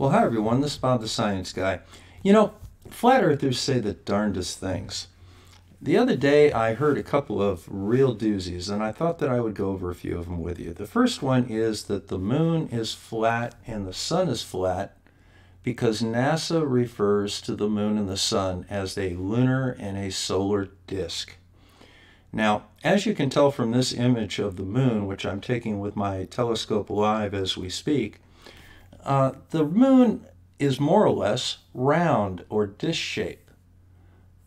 Well, hi everyone, this is Bob the Science Guy. You know, flat earthers say the darndest things. The other day I heard a couple of real doozies, and I thought that I would go over a few of them with you. The first one is that the moon is flat and the sun is flat because NASA refers to the moon and the sun as a lunar and a solar disk. Now, as you can tell from this image of the moon, which I'm taking with my telescope live as we speak, the moon is more or less round or disc shape.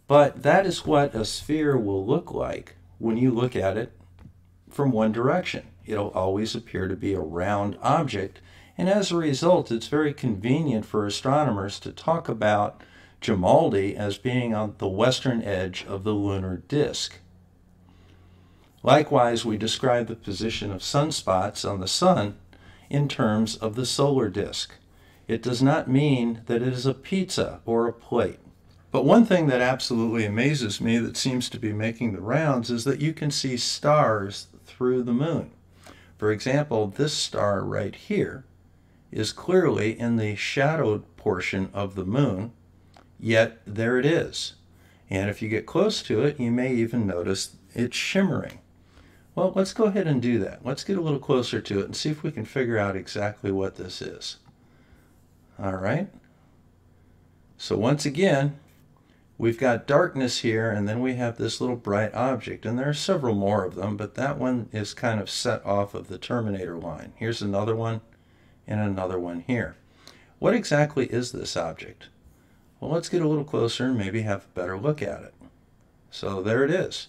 But that is what a sphere will look like when you look at it from one direction. It'll always appear to be a round object, and as a result, it's very convenient for astronomers to talk about Gemaldi as being on the western edge of the lunar disk. Likewise, we describe the position of sunspots on the sun in terms of the solar disk. It does not mean that it is a pizza or a plate. But one thing that absolutely amazes me that seems to be making the rounds is that you can see stars through the moon. For example, this star right here is clearly in the shadowed portion of the moon, yet there it is. And if you get close to it, you may even notice it's shimmering. Well, let's go ahead and do that. Let's get a little closer to it and see if we can figure out exactly what this is. All right. So once again, we've got darkness here, and then we have this little bright object. And there are several more of them, but that one is kind of set off of the terminator line. Here's another one and another one here. What exactly is this object? Well, let's get a little closer and maybe have a better look at it. So there it is.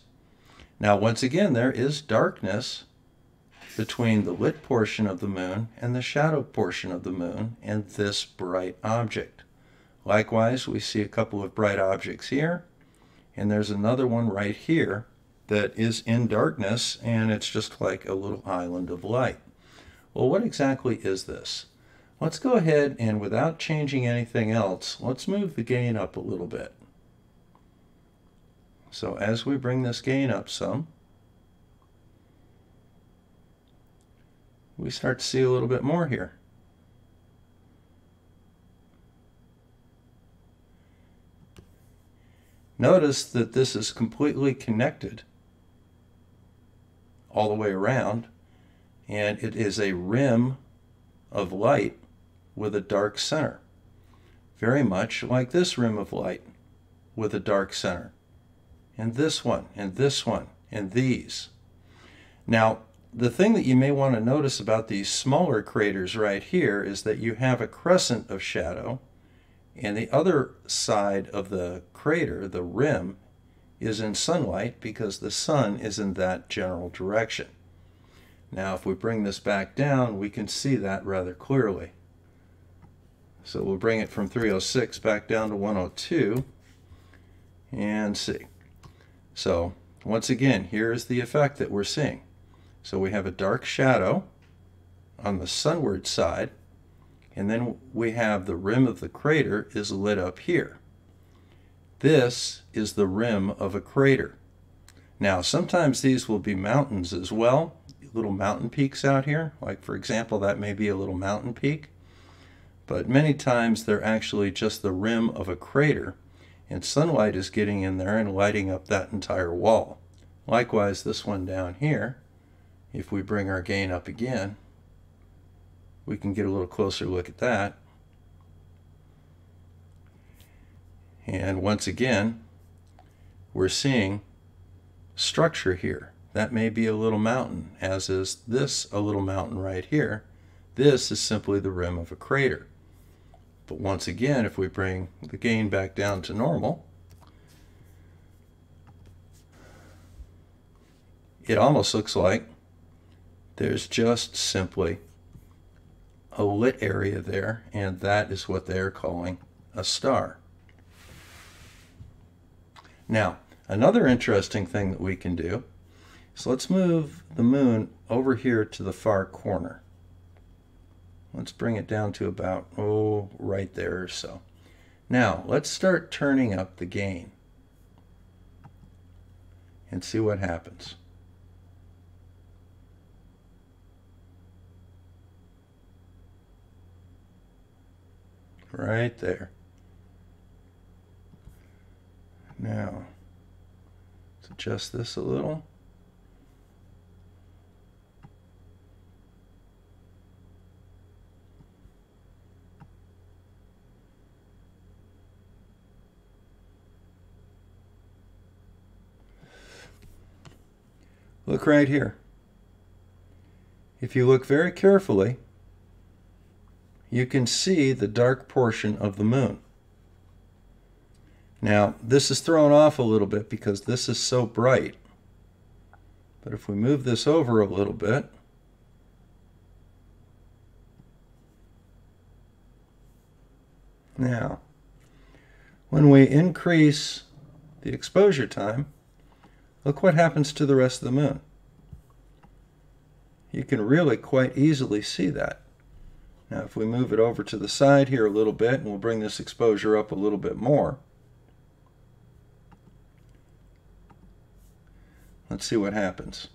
Now, once again, there is darkness between the lit portion of the moon and the shadow portion of the moon and this bright object. Likewise, we see a couple of bright objects here, and there's another one right here that is in darkness, and it's just like a little island of light. Well, what exactly is this? Let's go ahead and, without changing anything else, let's move the gain up a little bit. So as we bring this gain up some, we start to see a little bit more here. Notice that this is completely connected all the way around, and it is a rim of light with a dark center, very much like this rim of light with a dark center. And this one, and this one, and these. Now, the thing that you may want to notice about these smaller craters right here is that you have a crescent of shadow, and the other side of the crater, the rim, is in sunlight because the sun is in that general direction. Now, if we bring this back down, we can see that rather clearly. So we'll bring it from 306 back down to 102 and see. So, once again, here is the effect that we're seeing. So we have a dark shadow on the sunward side, and then we have the rim of the crater is lit up here. This is the rim of a crater. Now, sometimes these will be mountains as well, little mountain peaks out here. Like, for example, that may be a little mountain peak. But many times they're actually just the rim of a crater, and sunlight is getting in there and lighting up that entire wall. Likewise, this one down here, if we bring our gain up again, we can get a little closer look at that. And once again, we're seeing structure here. That may be a little mountain, as is this a little mountain right here. This is simply the rim of a crater. But once again, if we bring the gain back down to normal, it almost looks like there's just simply a lit area there, and that is what they're calling a star. Now, another interesting thing that we can do is let's move the moon over here to the far corner. Let's bring it down to about, oh, right there or so. Now, let's start turning up the gain and see what happens. right there. Now, let's adjust this a little. Look right here. If you look very carefully, you can see the dark portion of the moon. Now, this is thrown off a little bit because this is so bright. But if we move this over a little bit, now, when we increase the exposure time, look what happens to the rest of the moon. You can really quite easily see that. Now, if we move it over to the side here a little bit, and we'll bring this exposure up a little bit more. Let's see what happens.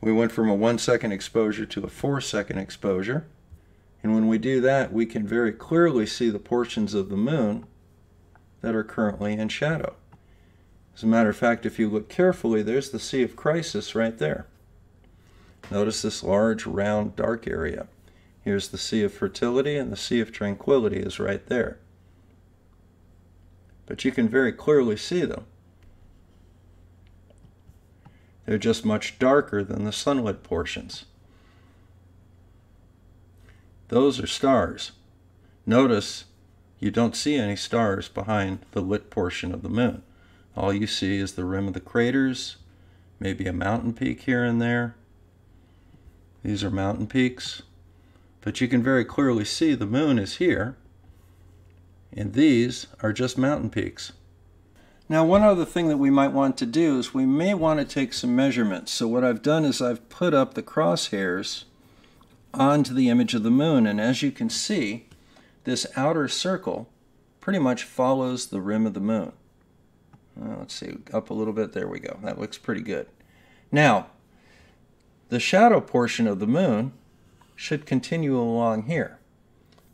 We went from a 1-second exposure to a 4-second exposure. And when we do that, we can very clearly see the portions of the moon that are currently in shadow. As a matter of fact, if you look carefully, there's the Sea of Crisis right there. Notice this large, round, dark area. Here's the Sea of Fertility, and the Sea of Tranquility is right there. But you can very clearly see them. They're just much darker than the sunlit portions. Those are stars. Notice you don't see any stars behind the lit portion of the moon. All you see is the rim of the craters, maybe a mountain peak here and there. These are mountain peaks. But you can very clearly see the moon is here, and these are just mountain peaks. Now, one other thing that we might want to do is we may want to take some measurements. So what I've done is I've put up the crosshairs onto the image of the moon, and as you can see, this outer circle pretty much follows the rim of the moon. Well, let's see, up a little bit, there we go. That looks pretty good. Now, the shadow portion of the moon should continue along here.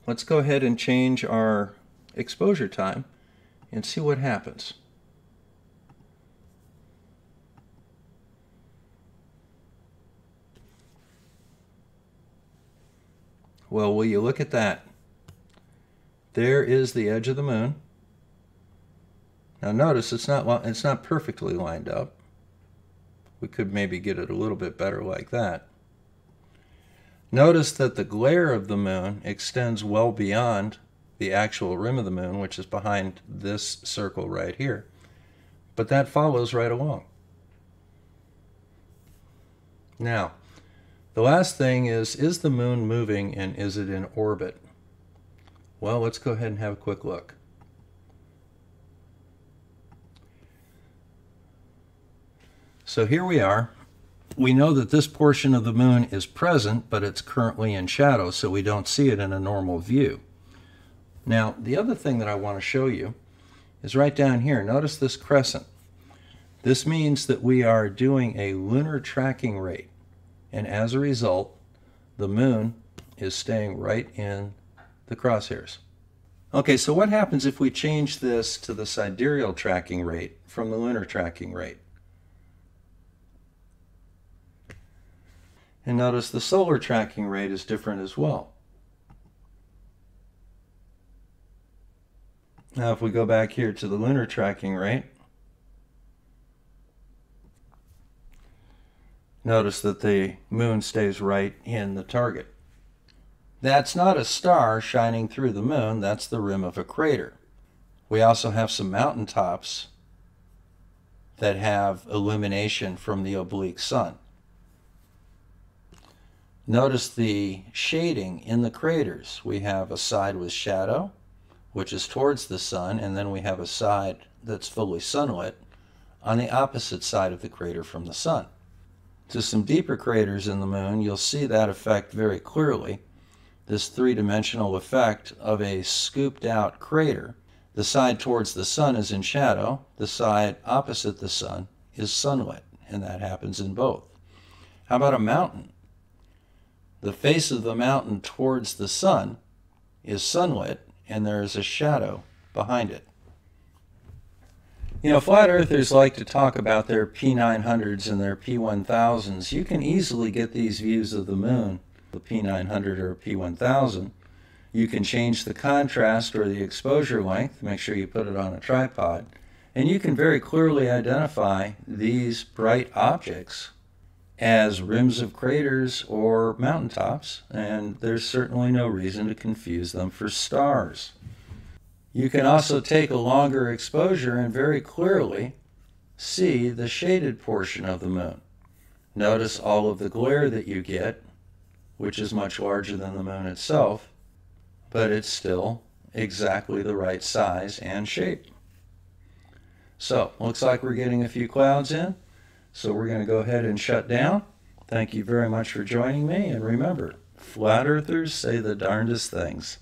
Let's go ahead and change our exposure time and see what happens. Well, will you look at that? There is the edge of the moon. Now notice it's not perfectly lined up. We could maybe get it a little bit better like that. Notice that the glare of the moon extends well beyond the actual rim of the moon, which is behind this circle right here. But that follows right along. Now, the last thing is the moon moving, and is it in orbit? Well, let's go ahead and have a quick look. So here we are. We know that this portion of the moon is present, but it's currently in shadow, so we don't see it in a normal view. Now, the other thing that I want to show you is right down here. Notice this crescent. This means that we are doing a lunar tracking rate, and as a result, the moon is staying right in the crosshairs. Okay, so what happens if we change this to the sidereal tracking rate from the lunar tracking rate? And notice the solar tracking rate is different as well. Now if we go back here to the lunar tracking rate, notice that the moon stays right in the target. That's not a star shining through the moon, that's the rim of a crater. We also have some mountaintops that have illumination from the oblique sun. Notice the shading in the craters. We have a side with shadow, which is towards the sun, and then we have a side that's fully sunlit on the opposite side of the crater from the sun. To some deeper craters in the moon, you'll see that effect very clearly, this three-dimensional effect of a scooped-out crater. The side towards the sun is in shadow. The side opposite the sun is sunlit, and that happens in both. How about a mountain? The face of the mountain towards the sun is sunlit and there is a shadow behind it. You know, flat earthers like to talk about their P900s and their P1000s. You can easily get these views of the moon, the P900 or P1000. You can change the contrast or the exposure length, make sure you put it on a tripod, and you can very clearly identify these bright objects as rims of craters or mountaintops, and there's certainly no reason to confuse them for stars. You can also take a longer exposure and very clearly see the shaded portion of the moon. Notice all of the glare that you get, which is much larger than the moon itself, but it's still exactly the right size and shape. So, looks like we're getting a few clouds in, so we're going to go ahead and shut down. Thank you very much for joining me, and remember, flat earthers say the darndest things.